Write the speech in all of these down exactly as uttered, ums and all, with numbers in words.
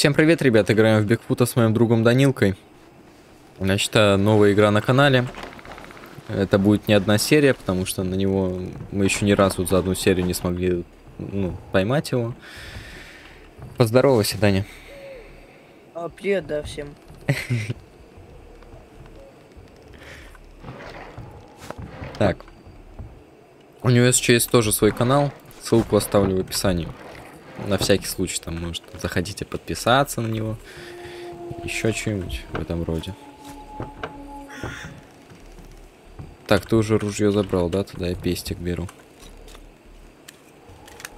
Всем привет, ребят, играем в Бигфута с моим другом Данилкой. Значит, новая игра на канале. Это будет не одна серия, потому что на него мы еще ни разу вот за одну серию не смогли, ну, поймать его. Поздоровайся, Даня. А, привет, да, всем. Так. У него, если что, есть тоже свой канал. Ссылку оставлю в описании. На всякий случай, там, может, захотите подписаться на него. Еще что-нибудь в этом роде. Так, ты уже ружье забрал, да? Туда я пестик беру.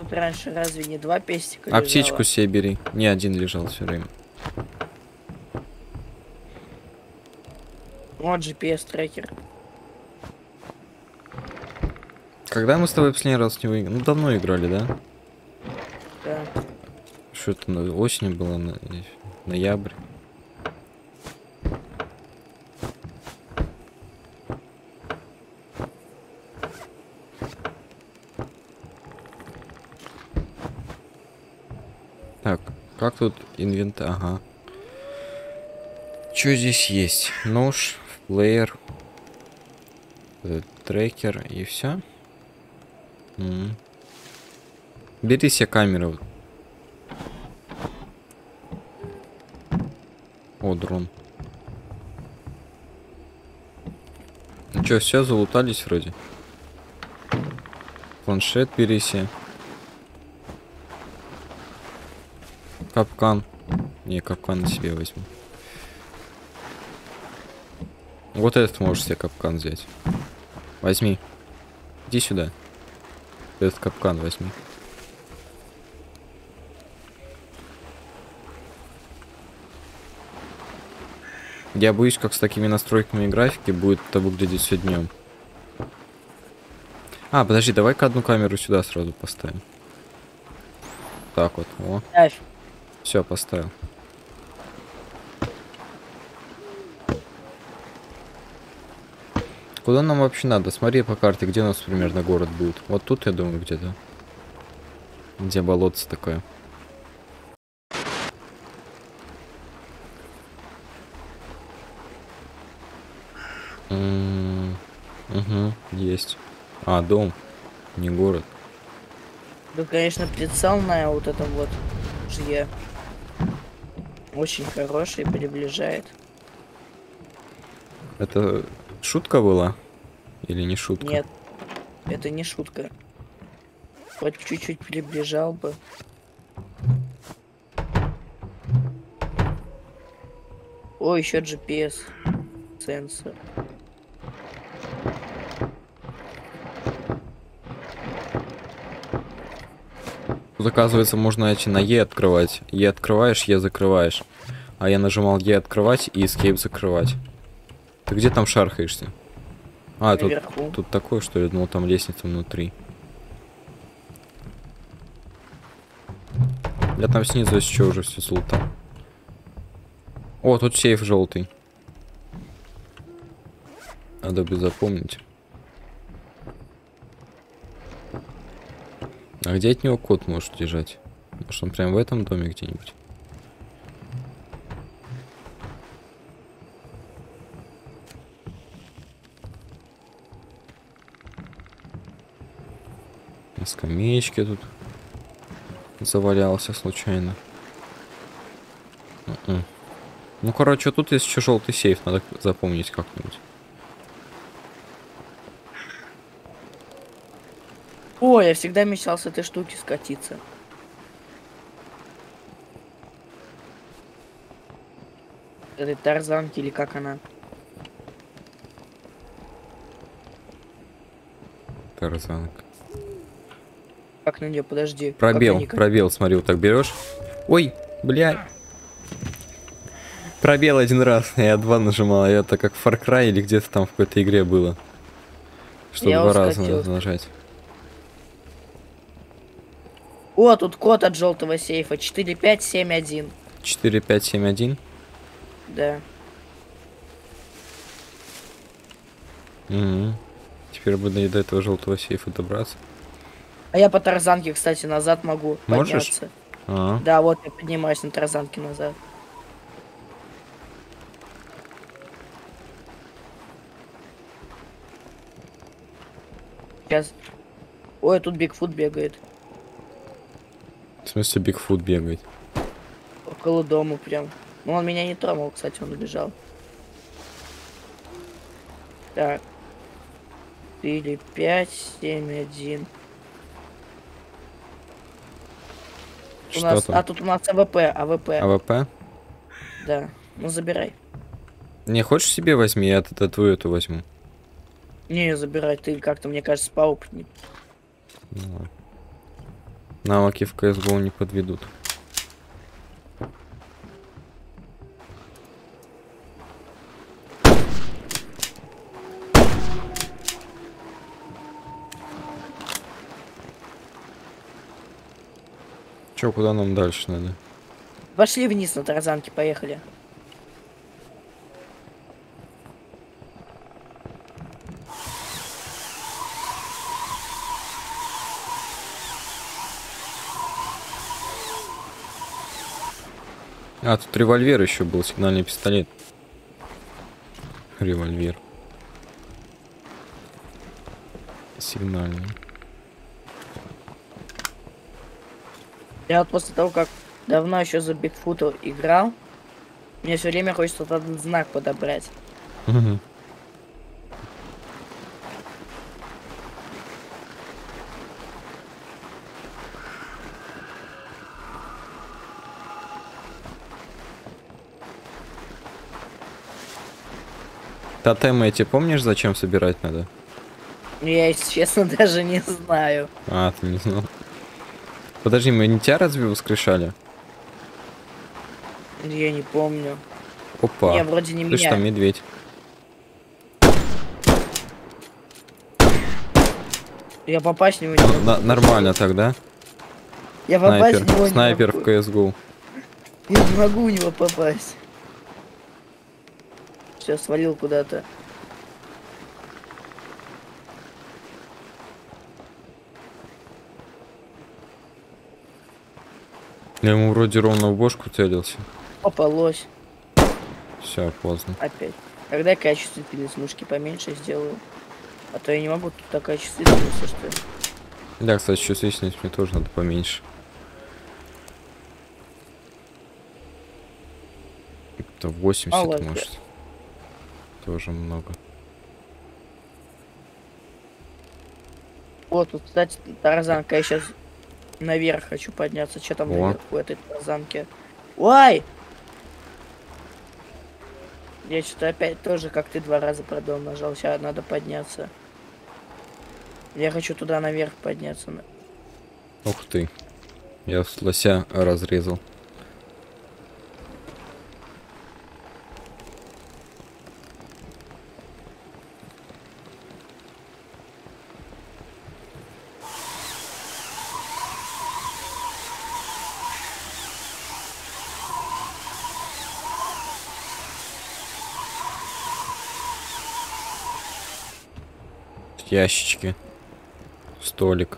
Вот раньше разве не два пестика лежало? Аптечку себе бери. Не один лежал все время. Вот джи пи эс-трекер. Когда мы с тобой последний раз с него играли? Ну, давно играли, да? Да. Что это, на осень было, на... ноябрь? Так, как тут инвентарь? Ага. Что здесь есть? Нож, плеер, трекер и все. Mm. Бери себе камеру. О, дрон. Ну что, все залутались вроде. Планшет бери себе. Капкан. Не, капкан на себе возьму. Вот этот можешь себе капкан взять. Возьми. Иди сюда. Этот капкан возьми. Я боюсь, как с такими настройками графики будет это выглядеть все днем. А, подожди, давай-ка одну камеру сюда сразу поставим. Так вот, о. Все, поставил. Куда нам вообще надо? Смотри по карте, где у нас примерно город будет. Вот тут, я думаю, где-то. Где болотце такое. М-м-м, угу, есть. А, дом. Не город. Да, конечно, прицел на вот этом вот жье. Очень хороший, приближает. Это... шутка была? Или не шутка? Нет, это не шутка. Хоть чуть-чуть приближал бы. О, еще джи пи эс сенсор. Тут, оказывается, можно эти на Е открывать. Е открываешь, Е закрываешь. А я нажимал Е открывать и эскейп закрывать. Ты где там шархаешься? А, тут, тут такое, что я думал, там лестница внутри. Я там снизу еще уже все золото. О, тут сейф желтый. Надо бы запомнить. А где от него кот может лежать? Может, он прям в этом доме где-нибудь? На скамеечке тут завалялся случайно. У-у. Ну, короче, тут есть еще желтый сейф, надо запомнить как-нибудь. О, я всегда мечтал с этой штуки скатиться. Этой тарзанки или как она? Тарзанка. Как на нее, подожди. Пробел, как пробел, смотри, вот так берешь. Ой, бля. Пробел один раз, я два нажимал, это как в Far Cry или где-то там в какой-то игре было. Что я два раза надо нажать. О, тут код от желтого сейфа. четыре пять семь один. четыре пять семь один? Да. Угу. Теперь буду до этого желтого сейфа добраться. А я по тарзанке, кстати, назад могу. Можешь? Подняться. А -а -а. Да, вот я поднимаюсь на тарзанке назад. Сейчас. Ой, тут Бигфут бегает. В смысле Бигфут бегает? Около дома прям. Ну, он меня не тронул, кстати, он убежал. Так. Или пять, семь, один. У нас... А тут у нас АВП, АВП. АВП? Да. Ну, забирай. Не, хочешь себе возьми? Я тогда твою эту возьму. Не, забирай. Ты как-то, мне кажется, поопытнее. Ну, навыки в си эс го не подведут. Чё, куда нам дальше надо? Пошли вниз на тарзанке, поехали. А, тут револьвер еще был, сигнальный пистолет. Револьвер. Сигнальный. Я вот после того, как давно еще за Бигфута играл, мне все время хочется вот этот знак подобрать. Угу. Тотемы эти помнишь, зачем собирать надо? Я, если честно, даже не знаю. А, ты не знал. Подожди, мы не тебя разве воскрешали? Я не помню. Опа. Я вроде не меня. Ты что, медведь? Я попасть не могу. На нормально тогда. Я попасть Снайпер. не могу. Снайпер в си эс го. Я не могу у него попасть. Все, свалил куда-то. Я ему вроде ровно в бошку целился. Попалось. Все, поздно. Опять. Когда качественность мышки поменьше сделаю? А то я не могу тут такая чувствительность, что ли. Да, кстати, чувствительность мне тоже надо поменьше. Это восемьдесят, а, может. Лайк. Тоже много. Вот, вот, кстати, тарзанка, я сейчас... Наверх хочу подняться. Что там наверху этой тарзанки? Ой! Я что-то опять тоже, как ты, два раза продал нажал. Сейчас надо подняться. Я хочу туда наверх подняться. Ух ты. Я лося разрезал. Ящички, столик.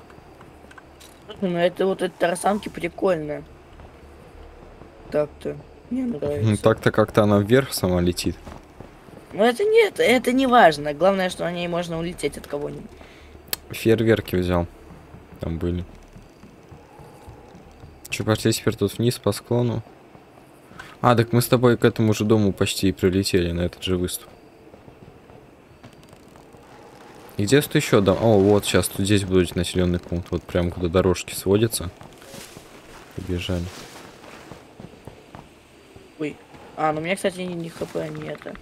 Ну это вот эти тарзанки прикольные. Так-то мне нравится. Ну так-то как-то она вверх сама летит. Ну это нет, это не важно. Главное, что на ней можно улететь от кого-нибудь. Фейерверки взял, там были. Че, пошли теперь тут вниз по склону. А, так мы с тобой к этому же дому почти прилетели на этот же выступ. И где тут еще дом? О, вот сейчас тут здесь будет населенный пункт, вот прям куда дорожки сводятся. Побежали. Ой, а, ну у меня, кстати, не хп, не это.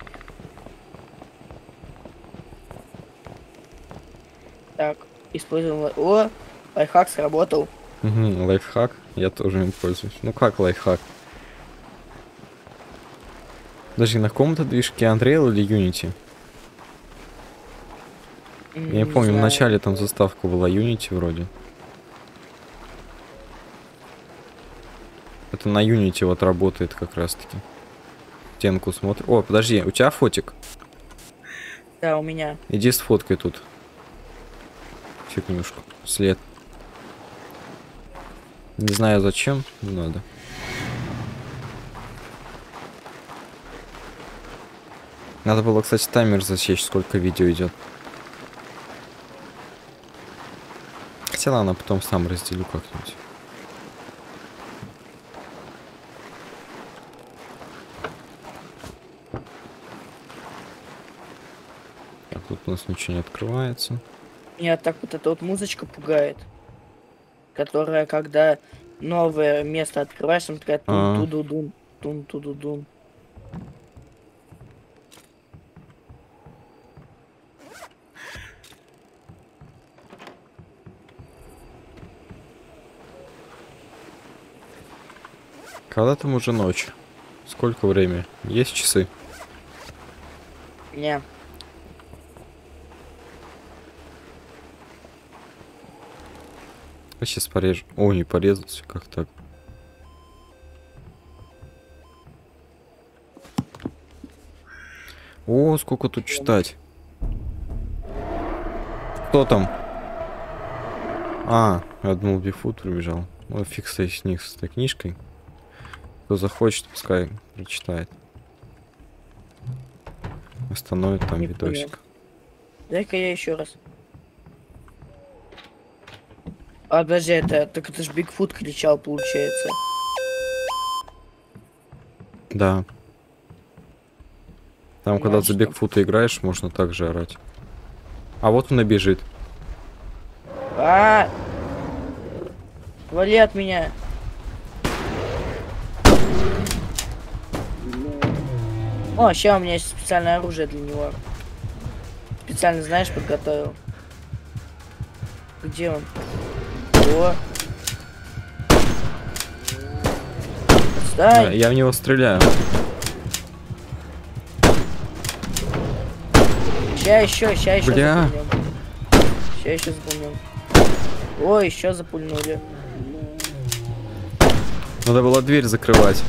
Так, используем. О, лайфхак сработал. Угу, лайфхак, я тоже им пользуюсь. Ну как лайфхак? Даже на каком-то движке Unreal или Unity? Я не, не помню, знаю. В начале там заставка была Unity вроде. Это на Unity вот работает как раз таки. Стенку смотрю. О, подожди, у тебя фотик? Да, у меня. Иди с фоткой тут. Фигнюшку. След. Не знаю зачем, не надо. Надо было, кстати, таймер засечь, сколько видео идет. Хотя ладно, потом сам разделю как-нибудь. Так, тут у нас ничего не открывается. Меня так вот эта вот музычка пугает, которая, когда новое место открываешь, там такая тун-ту-ду-дун, тун-ту-ду-дун. Когда там уже ночь? Сколько времени? Есть часы? Не. Сейчас порежу. О, не порезался, как так? О, сколько тут читать. Кто там? А, я думал, Бигфут прибежал. Ну, фиг с ним, с этой книжкой. Кто захочет, пускай прочитает. Остановит там не видосик. Дай-ка я еще раз. А, подожди, это, так это же Бигфут кричал, получается. Да. Там, Мальчик. Когда за Бигфута играешь, можно так же орать. А вот он и бежит. А, -а, а! Вали от меня! О, сейчас у меня есть специальное оружие для него. Специально, знаешь, подготовил. Где он? Да, я в него стреляю. Сейчас еще, сейчас еще запульнем. Сейчас еще запульнем. Ой, еще запульнули. Надо было дверь закрывать.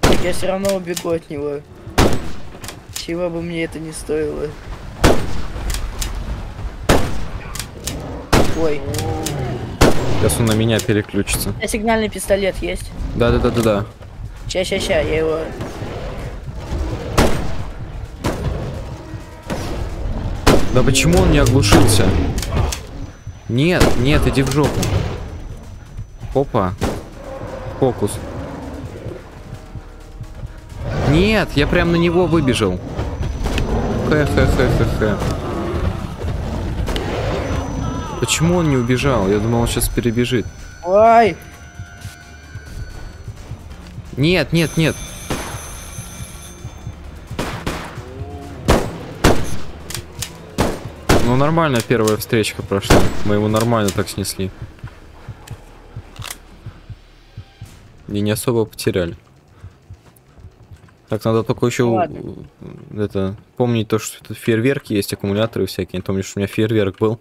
Так я все равно убегу от него. Чего бы мне это не стоило. Ой. Сейчас он на меня переключится. У меня сигнальный пистолет есть? Да, да, да, да, да. Ща, ща, ща, я его. Да почему он не оглушился? Нет, нет, иди в жопу. Опа. Фокус. Нет, я прям на него выбежал. Хе-хе-хе-хе-хе. Почему он не убежал? Я думал, он сейчас перебежит. Ой! Нет, нет, нет. Ну нормально первая встречка прошла. Мы его нормально так снесли. И не особо потеряли. Так, надо только еще Ладно. это помнить то, что тут фейерверки есть, аккумуляторы всякие. Я помню, что у меня фейерверк был.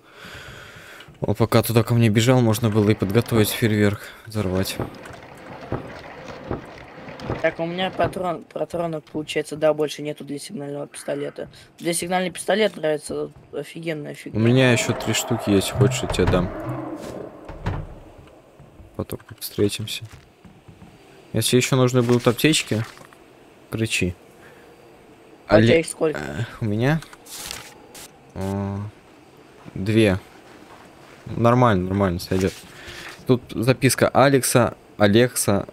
Он пока туда ко мне бежал, можно было и подготовить фейерверк, взорвать. Так, у меня патрон, патронов, получается, да, больше нету для сигнального пистолета. Для сигнальный пистолет нравится офигенная фигня. У меня еще три штуки есть, хочешь, я тебе дам. Потом встретимся. Если еще нужны будут аптечки, кричи. А для их сколько? У меня О, две. Нормально, нормально сойдет. Тут записка Алекса, Алекса.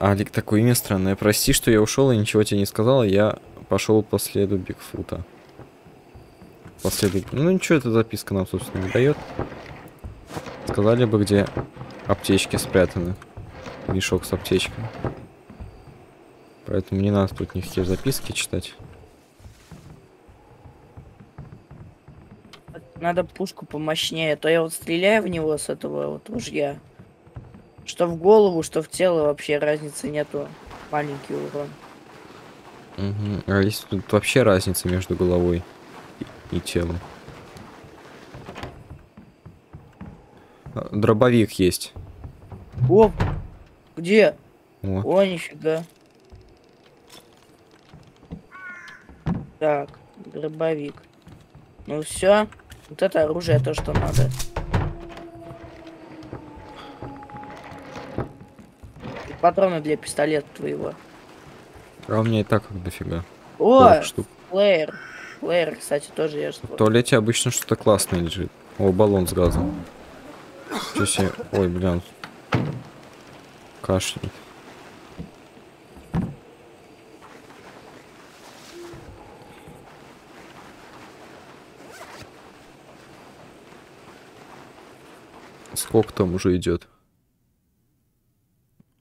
Алик, такое имя странное. Прости, что я ушел и ничего тебе не сказал. Я пошел по следу Бигфута. По следу... Ну ничего, эта записка нам, собственно, не дает. Сказали бы, где аптечки спрятаны. Мешок с аптечками. Поэтому не надо тут никакие записки читать. Надо пушку помощнее, то я вот стреляю в него с этого вот ружья. Что в голову, что в тело, вообще разницы нету. Маленький урон. Угу. А есть тут вообще разница между головой и, и телом? Дробовик есть. О! Где? О, О нифига. Так, дробовик. Ну все. Вот это оружие, то, что надо. патроны для пистолета твоего. А у меня и так как дофига. О, флеер. Флеер, кстати, тоже я что-то. В туалете обычно что-то классное лежит. О, баллон с газом. Че себе. Ой, блин. Кашляет. Сколько там уже идет?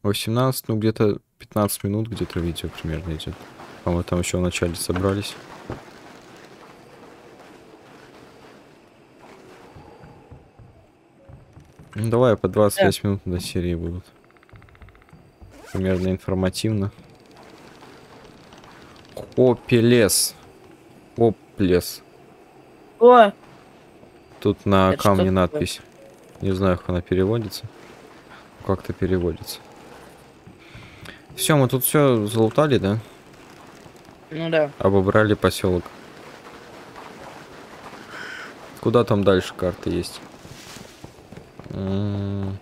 восемнадцать, ну где-то пятнадцать минут где-то видео примерно идет. А мы там еще в начале собрались. Ну давай по двадцать пять минут на серии будут. Примерно информативно. Опелес. Оплес. О! Тут на Это камне надпись. Такое? Не знаю, как она переводится. Как-то переводится. Все, мы тут все залутали, да? Ну да. Обобрали поселок. Куда там дальше карты есть? М-м-м.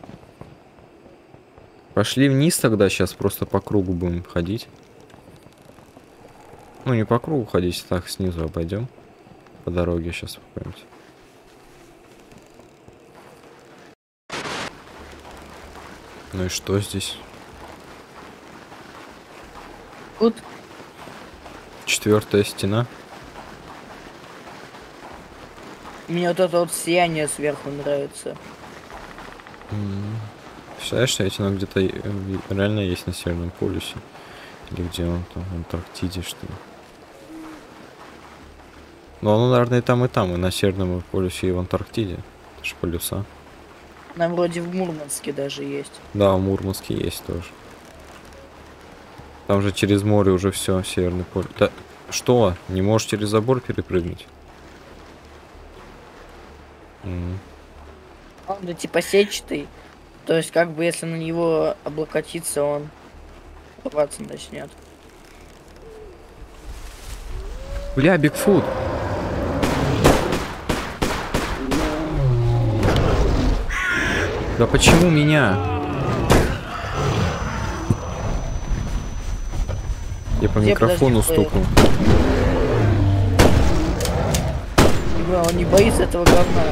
Пошли вниз тогда, сейчас просто по кругу будем ходить. Ну не по кругу ходить, так снизу обойдем. По дороге сейчас попадемся. Ну и что здесь? Тут четвертая стена. Мне вот это вот сияние сверху нравится. Mm. Представляешь, что эти где-то реально есть на Северном полюсе? Или где он там, в Антарктиде, что ли? Ну оно, наверное, и там, и там, и на Северном полюсе, и в Антарктиде. Это же полюса. Нам вроде в Мурманске даже есть. Да, в Мурманске есть тоже. Там же через море уже все, Северный полюс. Да, что? Не можешь через забор перепрыгнуть? Он да типа сетчатый. То есть как бы если на него облокотиться, он рваться начнет. Бля, Бигфут! Да почему меня? Я по Где микрофону стукнул. Бля, он не боится этого говна.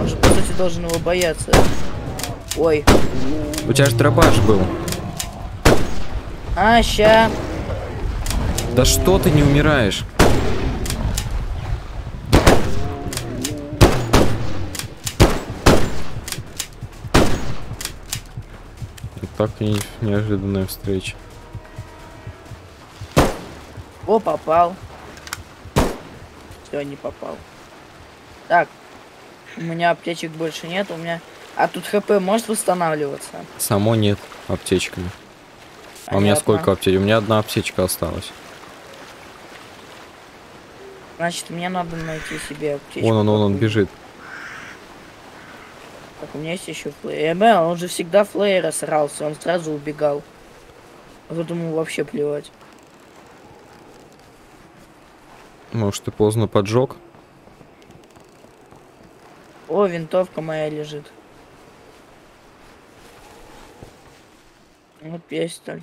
Он же, по сути, должен его бояться. Ой. У тебя же дробаш был. А, ща. Да что ты не умираешь? Так и неожиданная встреча. О, попал. Все, не попал. Так, у меня аптечек больше нет, у меня... А тут ХП может восстанавливаться? Само нет, аптечками. А, а у меня сколько одна? Аптечек? У меня одна аптечка осталась. Значит, мне надо найти себе аптечку. Вон он, он, он бежит. Так, у меня есть еще флеер. Э, он же всегда флеера срался, он сразу убегал. А тут ему вообще плевать. Может, ты поздно поджег? О, винтовка моя лежит. Вот пистоль.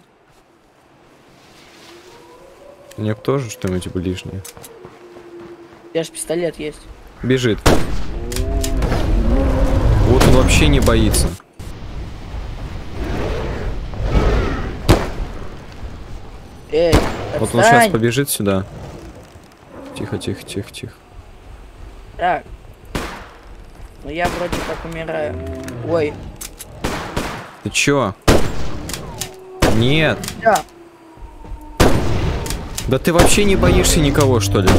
Мне тоже что-нибудь бы лишнее. У тебя же пистолет есть. Бежит. Вот он вообще не боится. Эй, вот он сейчас побежит сюда. Тихо, тихо, тихо, тихо. Так. Ну я вроде как умираю. Ой. Ты чё? Нет. Да. Да ты вообще не боишься никого, что ли?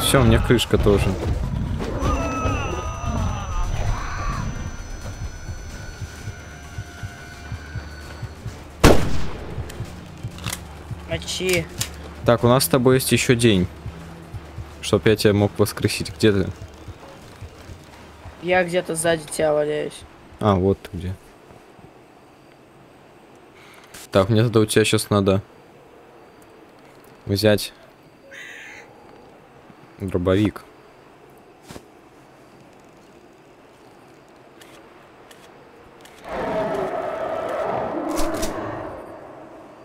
Все, у меня крышка тоже. Мочи. Так, у нас с тобой есть еще день, чтоб я тебя мог воскресить. Где ты? Я где-то сзади тебя валяюсь. А, вот ты где. Так, мне тогда у тебя сейчас надо взять дробовик.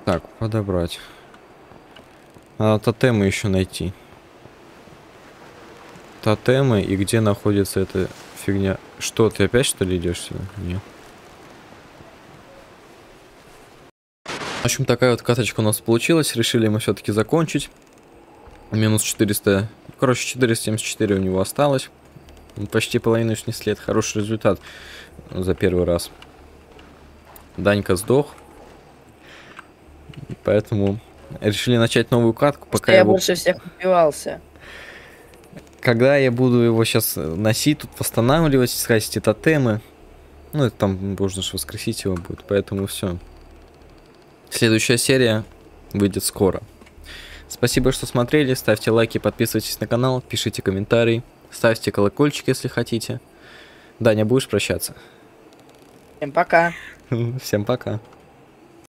Так, подобрать. Надо тотемы еще найти. Тотемы и где находится эта фигня. Что, ты опять что ли идешь сюда? Нет. В общем, такая вот каточка у нас получилась. Решили мы все-таки закончить. Минус четыреста. Короче, четыреста семьдесят четыре у него осталось. Почти половину снесли. Это хороший результат за первый раз. Данька сдох. Поэтому решили начать новую катку. Пока я, я его... больше всех убивался. Когда я буду его сейчас носить, тут восстанавливать, искать эти тотемы. Ну, это там нужно же воскресить его будет. Поэтому все. Следующая серия выйдет скоро. Спасибо, что смотрели. Ставьте лайки, подписывайтесь на канал, пишите комментарии, ставьте колокольчик, если хотите. Даня, будешь прощаться? Всем пока. Всем пока.